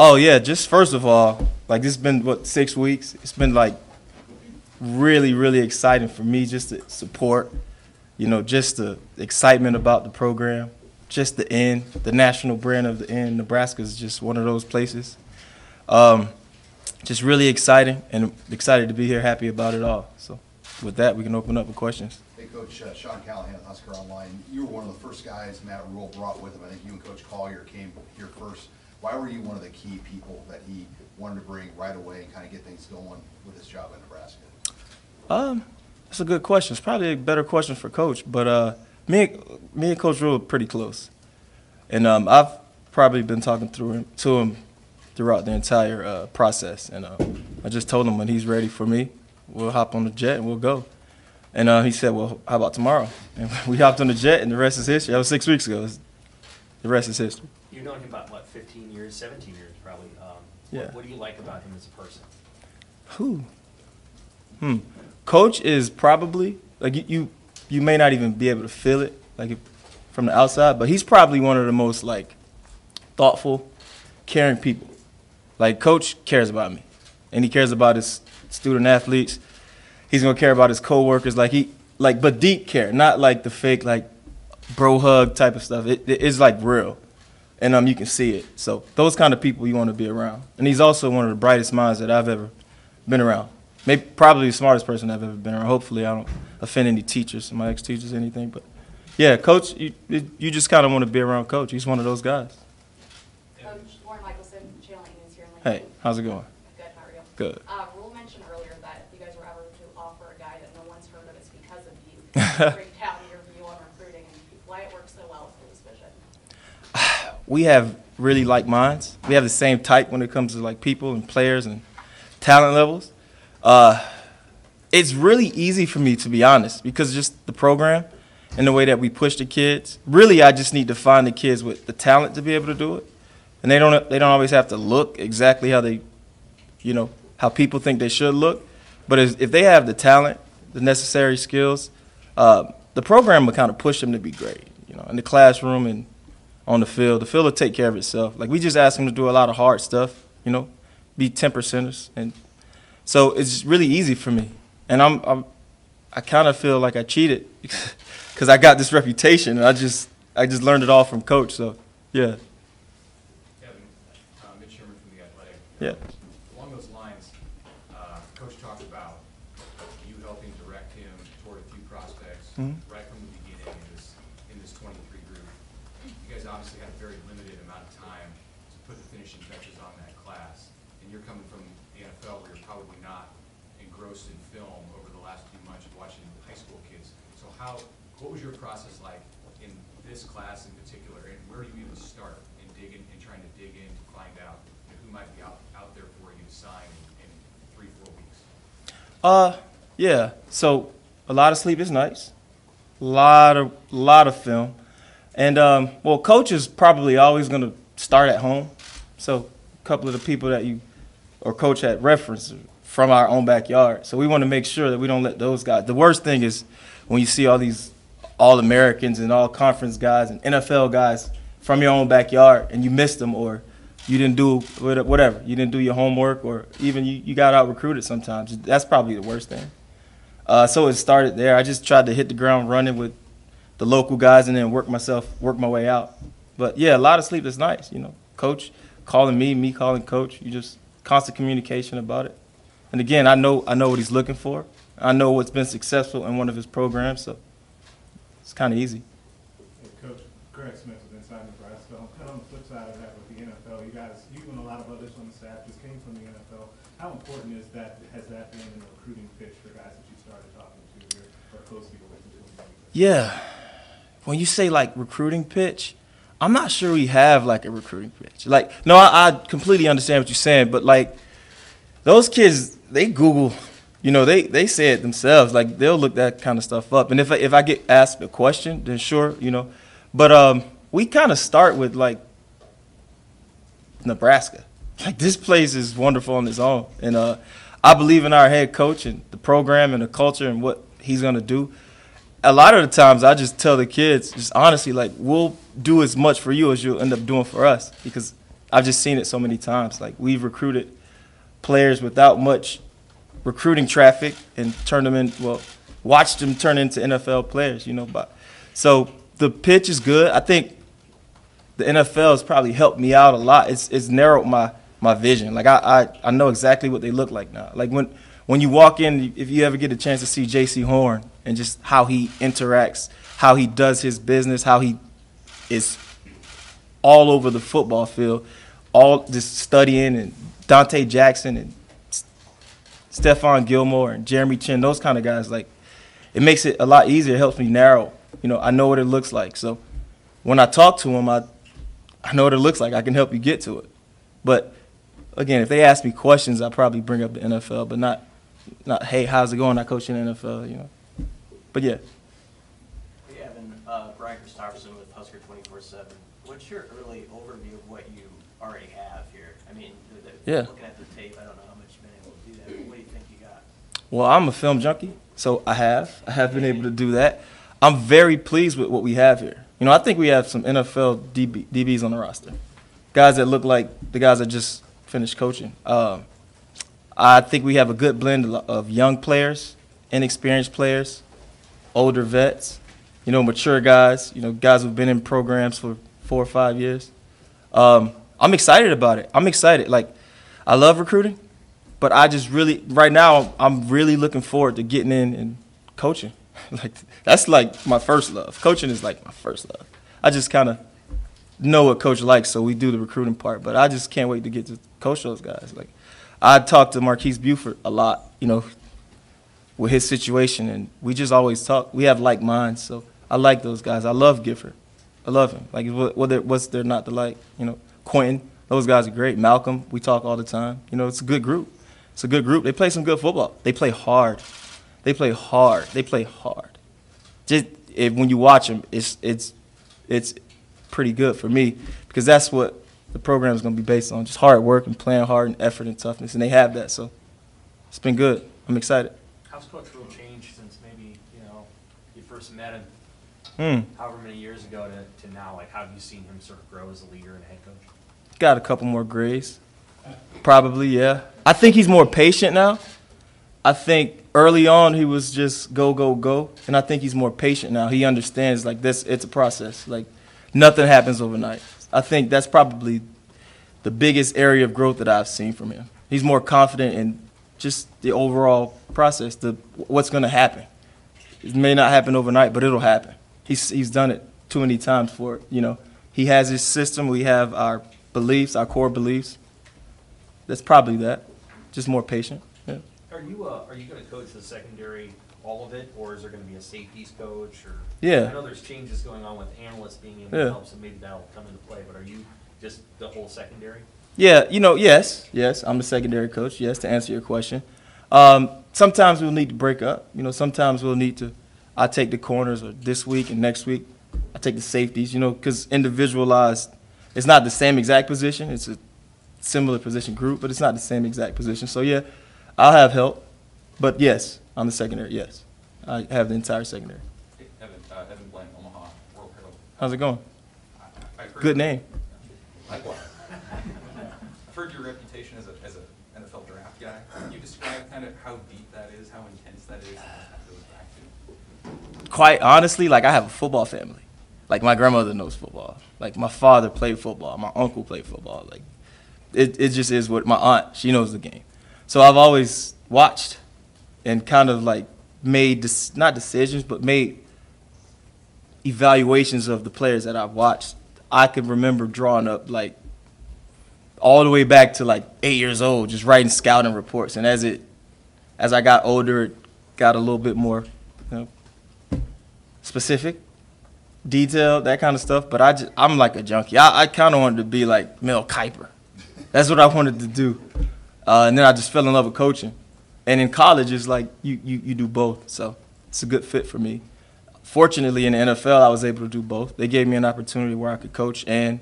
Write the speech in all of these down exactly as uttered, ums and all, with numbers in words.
Oh, yeah, just first of all, like, it's been, what, six weeks? It's been, like, really, really exciting for me, just the support, you know, just the excitement about the program, just the N, the national brand of the N. Nebraska is just one of those places. Um, just really exciting, and excited to be here, happy about it all. So with that, we can open up with questions. Hey, Coach, uh, Sean Callahan at Husker Online. You were one of the first guys Matt Rhule brought with him. I think you and Coach Collier came here first. Why were you one of the key people that he wanted to bring right away and kind of get things going with his job in Nebraska? Um, that's a good question. It's probably a better question for Coach, but uh, me, me and Coach Rhule are pretty close, and um, I've probably been talking through him, to him throughout the entire uh, process, and uh, I just told him when he's ready for me, we'll hop on the jet and we'll go. And uh, he said, well, how about tomorrow? And we hopped on the jet, and the rest is history. That was six weeks ago. The rest is history. You've known him about, what, fifteen years, seventeen years probably. Um, yeah. What, what do you like about him as a person? Who? Hmm. Coach is probably, like, you, you, you may not even be able to feel it, like, if, from the outside, but he's probably one of the most, like, thoughtful, caring people. Like, Coach cares about me, and he cares about his student athletes. He's gonna care about his coworkers, like he, like, but deep care, not like the fake, like, bro hug type of stuff. It, it is like real, and um, you can see it. So those kind of people you want to be around. And he's also one of the brightest minds that I've ever been around. Maybe probably the smartest person I've ever been around. Hopefully I don't offend any teachers, my ex-teachers, anything. But yeah, Coach, you you just kind of want to be around Coach. He's one of those guys. Coach Warren Michelson, Channel eight News here in Lincoln. Hey, how's it going? Good, how are you? Good. Uh, Rhule mentioned earlier that if you guys were ever to offer a guy that no one's heard of, it's because of you. Break down your view on recruiting and why it works so well for this vision. We have really like minds. We have the same type when it comes to like people and players and talent levels. Uh, it's really easy for me, to be honest, because just the program and the way that we push the kids. Really, I just need to find the kids with the talent to be able to do it, and they don't they don't always have to look exactly how they, you know, how people think they should look. But if, if they have the talent, the necessary skills, uh, the program will kind of push them to be great, you know, in the classroom and on the field. The field will take care of itself. Like, we just ask them to do a lot of hard stuff, you know, be ten percenters, and so it's really easy for me. And I'm, I'm I kind of feel like I cheated because I got this reputation, and I just I just learned it all from Coach. So yeah. Kevin, uh, Mitch Sherman from The Athletic. Yeah. Along those lines, uh, Coach talked about you helping direct him toward a few prospects mm-hmm. right from the beginning in this in this twenty-three group. You guys obviously had a very limited amount of time to put the finishing touches on that class, and you're coming from the N F L where you're probably not engrossed in film over the last few months watching high school kids. So how, what was your process like in this class in particular, and where do you even start in digging and trying to dig in to find out who might be out, out there for you to sign in, in three, four weeks? Uh, yeah, so a lot of sleep is nice, a lot of, lot of film. And, um, well, Coach is probably always going to start at home. So a couple of the people that you or Coach had referenced from our own backyard. So we want to make sure that we don't let those guys. The worst thing is when you see all these All-Americans and All-Conference guys and N F L guys from your own backyard and you missed them, or you didn't do whatever. You didn't do your homework, or even you, you got out-recruited sometimes. That's probably the worst thing. Uh, so it started there. I just tried to hit the ground running with the local guys and then work myself, work my way out. But, yeah, a lot of sleep is nice, you know. Coach calling me, me calling Coach. You just constant communication about it. And again, I know I know what he's looking for. I know what's been successful in one of his programs, so it's kind of easy. Hey, Coach, Greg Smith is inside Nebraska. And on the flip side of that, with the N F L, you guys, you and a lot of others on the staff just came from the N F L. How important is that? Has that been in the recruiting pitch for guys that you started talking to here or closely with? Yeah, when you say like recruiting pitch, I'm not sure we have like a recruiting pitch. Like, no, I, I completely understand what you're saying, but like those kids, they Google, you know, they they say it themselves. Like, they'll look that kind of stuff up. And if I, if I get asked a question, then sure, you know. But um, we kind of start with like Nebraska. Like, this place is wonderful on its own, and uh, I believe in our head coach and the program and the culture and what he's gonna do. A lot of the times I just tell the kids, just honestly, like, we'll do as much for you as you'll end up doing for us, because I've just seen it so many times. Like, we've recruited players without much recruiting traffic and turned them in, well, watched them turn into N F L players, you know. But so the pitch is good. I think the N F L has probably helped me out a lot. It's it's narrowed my my vision. Like, I, I, I know exactly what they look like now. Like, when when you walk in, if you ever get a chance to see J C Horn and just how he interacts, how he does his business, how he is all over the football field, all just studying, and Dante Jackson and Stephon Gilmore and Jeremy Chin, those kind of guys, like, it makes it a lot easier. It helps me narrow. You know, I know what it looks like. So when I talk to them, I, I know what it looks like. I can help you get to it. But, again, if they ask me questions, I'll probably bring up the N F L, but not, not hey, how's it going? I coach in the N F L, you know. But, yeah. Hey, Evan, uh, Brian Christopherson with Husker twenty-four seven. What's your early overview of what you already have here? I mean, the, the, yeah. looking at the tape, I don't know how much you've been able to do that. What do you think you got? Well, I'm a film junkie, so I have. I have been able to do that. I'm very pleased with what we have here. You know, I think we have some N F L D B, D Bs on the roster, guys that look like the guys that just finished coaching. Um, I think we have a good blend of young players, inexperienced players, older vets, you know, mature guys, you know, guys who've been in programs for four or five years. Um, I'm excited about it. I'm excited. Like, I love recruiting, but I just really, right now, I'm really looking forward to getting in and coaching. Like, that's like my first love. Coaching is like my first love. I just kind of know what coach likes, so we do the recruiting part. But I just can't wait to get to coach those guys. Like, I talk to Marquise Buford a lot, you know, with his situation, and we just always talk. We have like minds, so I like those guys. I love Gifford. I love him. Like, whether what's there not to like, you know, Quentin. Those guys are great. Malcolm, we talk all the time. You know, it's a good group. It's a good group. They play some good football. They play hard. They play hard. They play hard. Just it, when you watch them, it's it's it's pretty good for me, because that's what the program is going to be based on: just hard work and playing hard and effort and toughness. And they have that, so it's been good. I'm excited. How's Coach Rhule changed since maybe you know you first met him, hmm. however many years ago to, to now? Like, how have you seen him sort of grow as a leader and head coach? Got a couple more grades, probably. Yeah, I think he's more patient now. I think early on he was just go, go, go, and I think he's more patient now. He understands, like, this, it's a process. Like, nothing happens overnight. I think that's probably the biggest area of growth that I've seen from him. He's more confident in just the overall process, the what's going to happen. It may not happen overnight, but it'll happen. He's he's done it too many times for it. You know, he has his system. We have our beliefs, our core beliefs. That's probably that. Just more patient. Yeah. Are you uh, are you going to coach the secondary? All of it, or is there going to be a safeties coach? Or yeah, I know there's changes going on with analysts being able yeah. to help, so maybe that'll come into play. But are you just the whole secondary? Yeah, you know, yes, yes, I'm the secondary coach. Yes, to answer your question, um, sometimes we'll need to break up. You know, sometimes we'll need to. I take the corners, or this week and next week, I take the safeties. You know, because individualized, it's not the same exact position. It's a similar position group, but it's not the same exact position. So yeah, I'll have help, but yes. On the secondary, yes. I have the entire secondary. Hey, Evan, uh, Evan Blaine, Omaha, World Herald. How's it going? I, I've heard Good name. Likewise. I've heard your reputation as an as a N F L draft guy. Can you describe kind of how deep that is, how intense that is, and what that goes back to? Quite honestly, like, I have a football family. Like, my grandmother knows football. Like, my father played football. My uncle played football. Like, it, it just is what my aunt, she knows the game. So I've always watched and kind of like made, this, not decisions, but made evaluations of the players that I've watched. I could remember drawing up, like, all the way back to like eight years old, just writing scouting reports. And as it, as I got older, it got a little bit more, you know, specific, detailed, that kind of stuff. But I just, I'm like a junkie. I, I kind of wanted to be like Mel Kiper. That's what I wanted to do. Uh, and then I just fell in love with coaching. And in college, it's like you, you, you do both, so it's a good fit for me. Fortunately, in the N F L, I was able to do both. They gave me an opportunity where I could coach and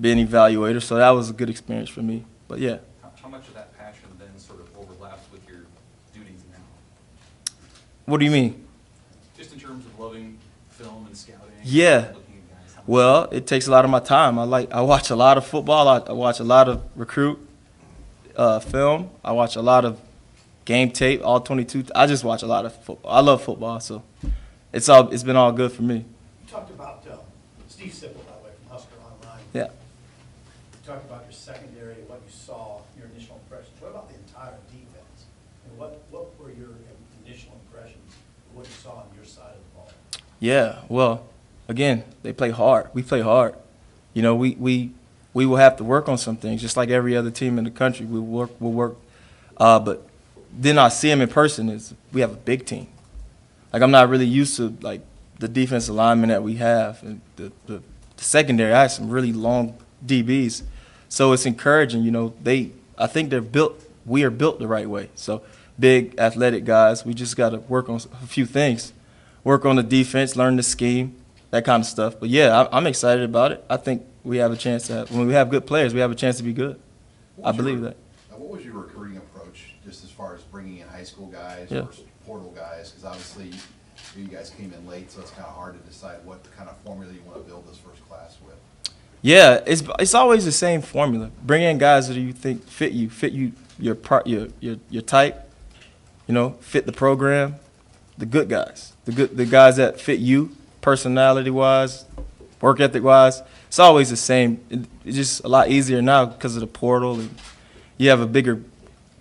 be an evaluator, so that was a good experience for me. But, yeah. How, how much of that passion then sort of overlaps with your duties now? What do you mean? Just in terms of loving film and scouting. Yeah. And looking at guys, Well, it takes a lot of my time. I like I watch a lot of football. I, I watch a lot of recruit uh, film. I watch a lot of game tape, all twenty-two. I just watch a lot of football. I love football, so it's all it's been all good for me. You talked about uh, Steve Sipple, by the way, from Husker Online. Yeah. You talked about your secondary, what you saw, your initial impressions. What about the entire defense? And what what were your initial impressions of what you saw on your side of the ball? Yeah. Well. Again, they play hard. We play hard. You know, we, we, we will have to work on some things, just like every other team in the country. We'll work. We'll work. Uh, but then I see them in person is we have a big team. Like, I'm not really used to, like, the defensive linemen that we have. And the, the, the secondary, I have some really long D Bs. So it's encouraging. You know, they I think they're built – we are built the right way. So big, athletic guys, we just got to work on a few things. Work on the defense, learn the scheme. That kind of stuff. But, yeah, I, I'm excited about it. I think we have a chance to have – when we have good players, we have a chance to be good. I believe your, that. Now, what was your recruiting approach just as far as bringing in high school guys yeah. versus portal guys? Because, obviously, you guys came in late, so it's kind of hard to decide what kind of formula you want to build this first class with. Yeah, it's it's always the same formula. Bring in guys that you think fit you, fit you your your your, your type, you know, fit the program, the good guys, the good the guys that fit you. Personality-wise, work ethic-wise, it's always the same. It, it's just a lot easier now because of the portal, and you have a bigger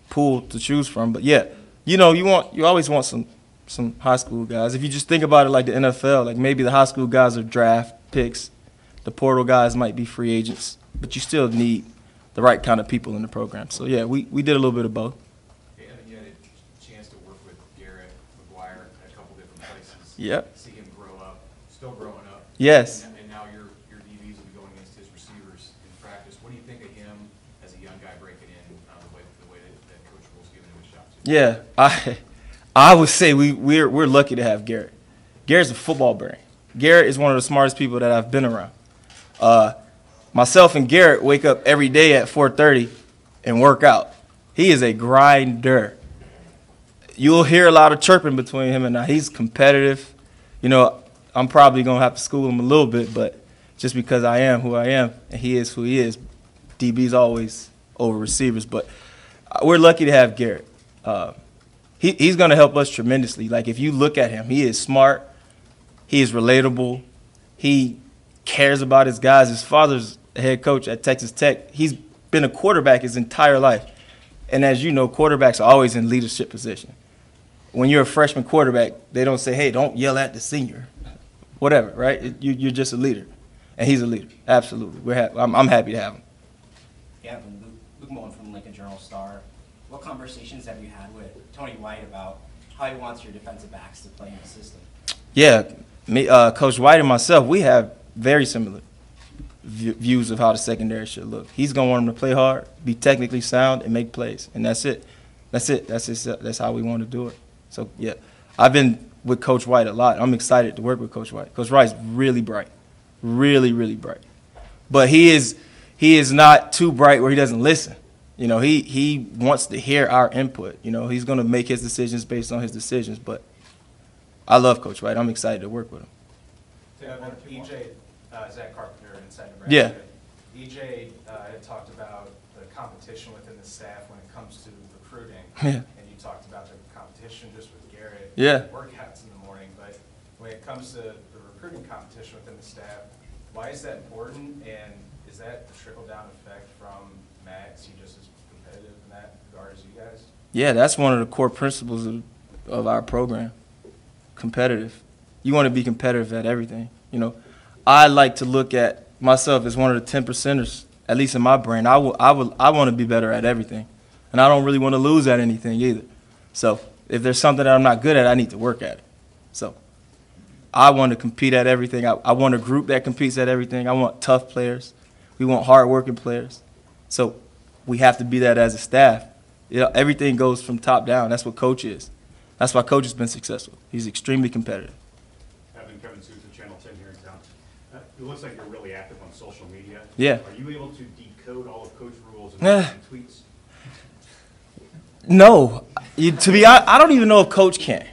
pool to choose from. But yeah, you know, you want you always want some some high school guys. If you just think about it, like the N F L, like maybe the high school guys are draft picks, the portal guys might be free agents, but you still need the right kind of people in the program. So yeah, we we did a little bit of both. Yeah, you had a chance to work with Garrett McGuire at a couple different places. Yep. Still growing up. Yes. And, and now your, your D Bs will be going against his receivers in practice. What do you think of him as a young guy breaking in uh, the way, the way that, that Coach Rhule's giving him a shot to? Yeah, I I would say we, we're, we're lucky to have Garrett. Garrett's a football brain. Garrett is one of the smartest people that I've been around. Uh, myself and Garrett wake up every day at four thirty and work out. He is a grinder. You'll hear a lot of chirping between him and I. He's competitive. You know, I'm probably going to have to school him a little bit, but just because I am who I am and he is who he is, D B's always over receivers. But we're lucky to have Garrett. Uh, he, he's going to help us tremendously. Like, if you look at him, he is smart. He is relatable. He cares about his guys. His father's a head coach at Texas Tech. He's been a quarterback his entire life. And as you know, quarterbacks are always in leadership position. When you're a freshman quarterback, they don't say, hey, don't yell at the senior. Whatever, right? It, you, you're just a leader, and he's a leader. Absolutely, we're ha I'm, I'm happy to have him. Yeah, Luke, Luke Moen from Lincoln Journal Star. What conversations have you had with Tony White about how he wants your defensive backs to play in the system? Yeah, me, uh, Coach White and myself, we have very similar v views of how the secondary should look. He's gonna want them to play hard, be technically sound, and make plays, and that's it. That's it. That's it. That's how we want to do it. So yeah, I've been with Coach White a lot. I'm excited to work with Coach White. Coach White's really bright, really, really bright. But he is he is not too bright where he doesn't listen. You know, he, he wants to hear our input. You know, he's going to make his decisions based on his decisions. But I love Coach White. I'm excited to work with him. Yeah, E J, uh, Zach Carpenter inside Nebraska. Yeah. E J uh, had talked about the competition within the staff when it comes to recruiting. Yeah. And you talked about the competition just with Garrett. Yeah. Workouts in the morning, but when it comes to the recruiting competition within the staff, why is that important, and is that a trickle-down effect from Matt? Is he just as competitive in that regard as you guys? Yeah, that's one of the core principles of, of our program, competitive. You want to be competitive at everything. You know, I like to look at myself as one of the ten percenters, at least in my brain. I, will, I, will, I want to be better at everything, and I don't really want to lose at anything either. So if there's something that I'm not good at, I need to work at it. So I want to compete at everything. I, I want a group that competes at everything. I want tough players. We want hardworking players. So we have to be that as a staff. You know, everything goes from top down. That's what Coach is. That's why Coach has been successful. He's extremely competitive. Evan, Kevin Susan, Channel ten here in town. Uh, it looks like you're really active on social media. Yeah. Are you able to decode all of Coach Rhule's and yeah. tweets? No. You, to be honest, I don't even know if Coach can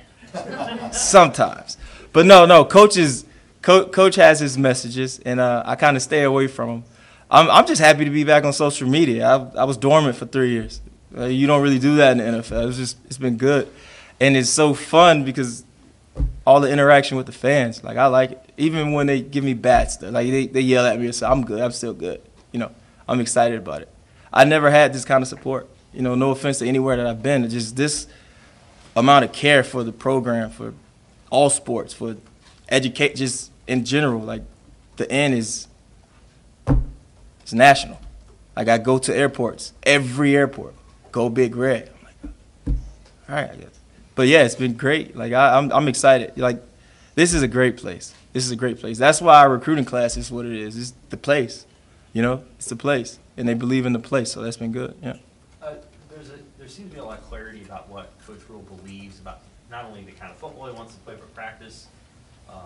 sometimes. But no, no, Coach is, Co Coach has his messages, and uh, I kind of stay away from them. I'm, I'm just happy to be back on social media. I, I was dormant for three years. Uh, you don't really do that in the N F L. It's just it's been good, and it's so fun because all the interaction with the fans. Like I like it. Even when they give me bats, like they they yell at me and say I'm good. I'm still good. You know, I'm excited about it. I never had this kind of support. You know, no offense to anywhere that I've been. It's just this amount of care for the program, for all sports, for educate, just in general. Like the end is. It's national. Like I go to airports, every airport, go Big Red. I'm like, all right, I guess. But yeah, it's been great. Like I, I'm, I'm excited. Like this is a great place. This is a great place. That's why our recruiting class is what it is. It's the place, you know. It's the place, and they believe in the place. So that's been good. Yeah. Uh, there's a, there seems to be a lot of clarity about what Coach Rhule believes about not only the kind of football he wants to play, but practice. Um,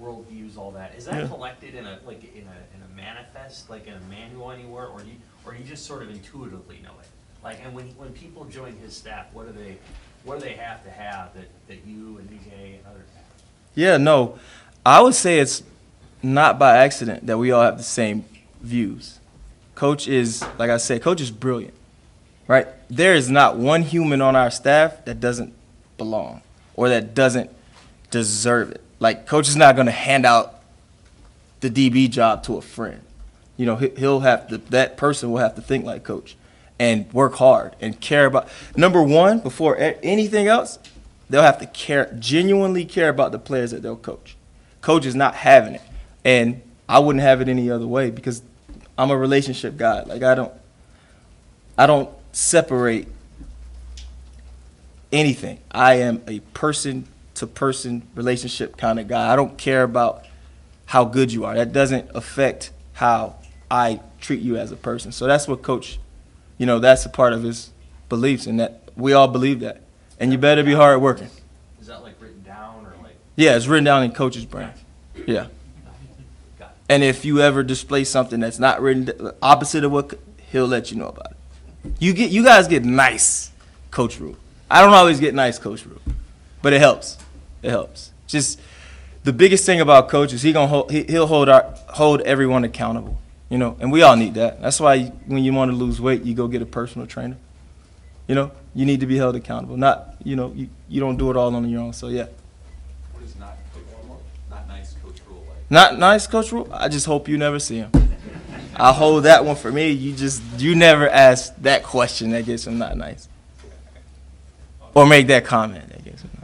worldviews, all that. Is that yeah. collected in a like in a in a manifest, like in a manual anywhere, or do you or you just sort of intuitively know it? Like, and when when people join his staff, what do they what do they have to have that that you and D J and others have? Yeah, no, I would say it's not by accident that we all have the same views. Coach is, like I said, Coach is brilliant, right? There is not one human on our staff that doesn't belong or that doesn't deserve it. Like, Coach is not going to hand out the D B job to a friend. You know, he'll have to, that person will have to think like Coach and work hard and care about. Number one, before anything else, they'll have to care, genuinely care about the players that they'll coach. Coach is not having it. And I wouldn't have it any other way because I'm a relationship guy. Like, I don't, I don't separate anything. I am a person to person relationship kind of guy. I don't care about how good you are. That doesn't affect how I treat you as a person. So that's what Coach, you know, that's a part of his beliefs, and that we all believe that. And you better be hard working. Is that like written down or like? Yeah, it's written down in Coach's brain. Yeah. Got it. And if you ever display something that's not written, opposite of what, he'll let you know about it. You get, you guys get nice, Coach Rhule. I don't always get nice, Coach Rhule, but it helps. It helps. Just the biggest thing about Coach is he gonna hold, he, he'll hold our hold everyone accountable, you know, and we all need that. That's why you, when you want to lose weight, you go get a personal trainer. You know, you need to be held accountable. Not, you know, you, you don't do it all on your own. So yeah. What is not not nice, Coach Rhule? Like? Not nice, Coach Rhule. I just hope you never see him. I hold that one for me. You just you never ask that question that gets him not nice, or make that comment that gets him.